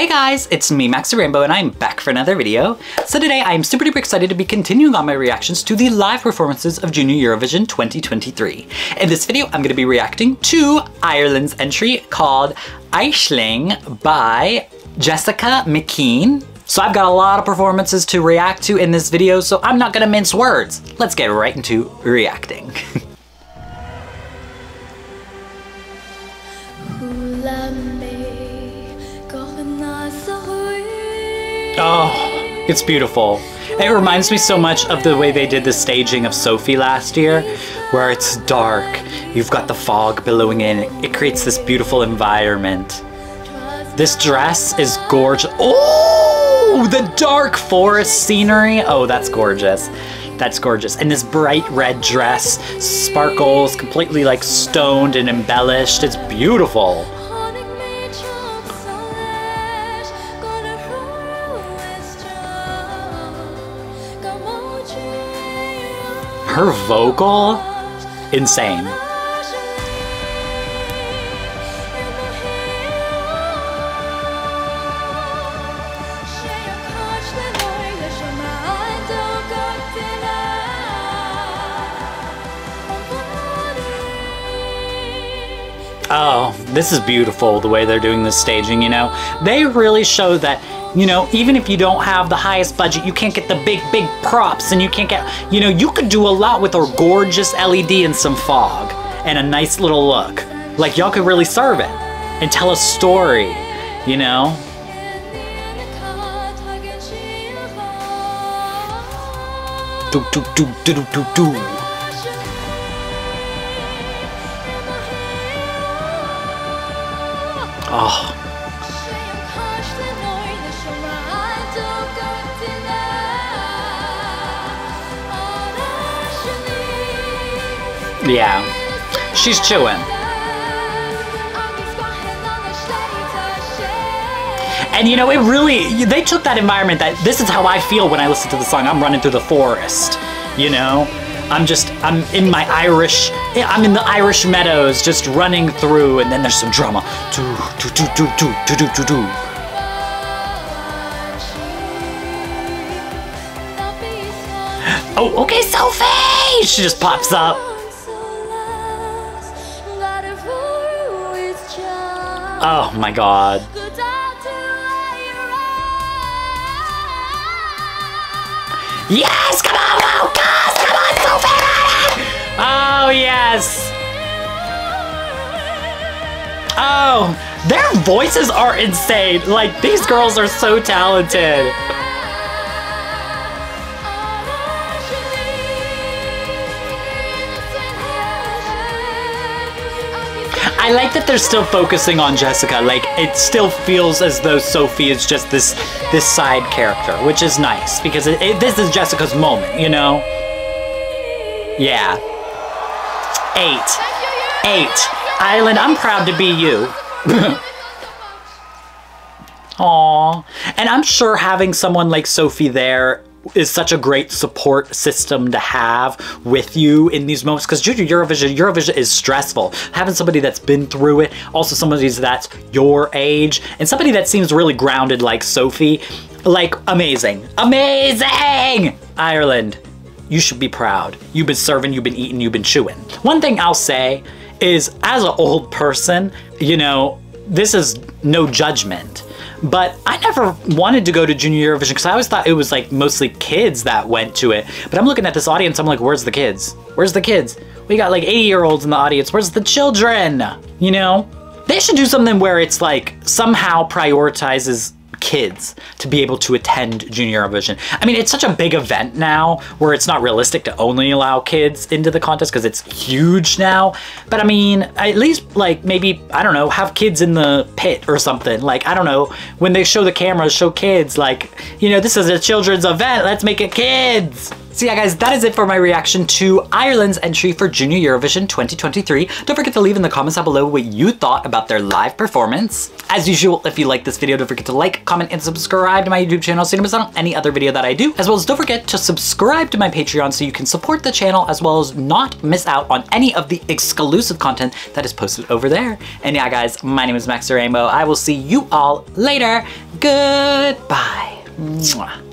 Hey guys, it's me, Maxxy Rainbow, and I'm back for another video. So today I'm super duper excited to be continuing on my reactions to the live performances of Junior Eurovision 2023. In this video, I'm gonna be reacting to Ireland's entry called Aisling by Jessica McKean. So I've got a lot of performances to react to in this video, so I'm not gonna mince words. Let's get right into reacting. Oh, it's beautiful. It reminds me so much of the way they did the staging of Sophie last year, where it's dark, you've got the fog billowing in, it creates this beautiful environment. This dress is gorgeous. Oh, the dark forest scenery. Oh, that's gorgeous. That's gorgeous. And this bright red dress sparkles, completely like stoned and embellished. It's beautiful. Her vocal, insane. Oh, this is beautiful the way they're doing this staging, you know? They really show that, you know, even if you don't have the highest budget, you can't get the big props, and you can't get, you know, you could do a lot with a gorgeous LED and some fog and a nice little look. Like, y'all could really serve it and tell a story, you know? Do, do, do, do, do, do, do. Oh. Yeah, she's chewing. And you know, it really, they took that environment that this is how I feel when I listen to the song. I'm running through the forest, you know? I'm in my Irish, I'm in the Irish meadows just running through, and then there's some drama. Do, do, do, do, do, do, do, do, do. Oh, okay, Sophie! She just pops up. Oh my God. Yes, come on, Lucas! Come on, Sophie! Oh, yes! Oh, their voices are insane. Like, these girls are so talented. I like that they're still focusing on Jessica. Like, it still feels as though Sophie is just this side character, which is nice, because this is Jessica's moment, you know? Yeah. 8. 8. Aisling, I'm proud to be you. Aww. And I'm sure having someone like Sophie there is such a great support system to have with you in these moments, because Junior Eurovision is stressful. Having somebody that's been through it, also somebody that's your age, and somebody that seems really grounded like Sophie, like amazing. Amazing! Ireland, you should be proud. You've been serving, you've been eating, you've been chewing. One thing I'll say is, as an old person, you know, this is no judgment, but I never wanted to go to Junior Eurovision because I always thought it was like mostly kids that went to it. But I'm looking at this audience, I'm like, where's the kids? Where's the kids? We got like 80-year-olds in the audience. Where's the children? You know? They should do something where it's like somehow prioritizes kids to be able to attend Junior Eurovision. I mean, it's such a big event now where it's not realistic to only allow kids into the contest because it's huge now. But I mean, at least like maybe, I don't know, have kids in the pit or something. Like, I don't know, when they show the cameras, show kids, like, you know, this is a children's event, let's make it kids. So yeah guys, that is it for my reaction to Ireland's entry for Junior Eurovision 2023. Don't forget to leave in the comments down below what you thought about their live performance. As usual, if you like this video, don't forget to like, comment, and subscribe to my YouTube channel so you don't miss out on any other video that I do. As well as don't forget to subscribe to my Patreon so you can support the channel as well as not miss out on any of the exclusive content that is posted over there. And yeah guys, my name is Maxxy Rainbow. I will see you all later. Goodbye. Mwah.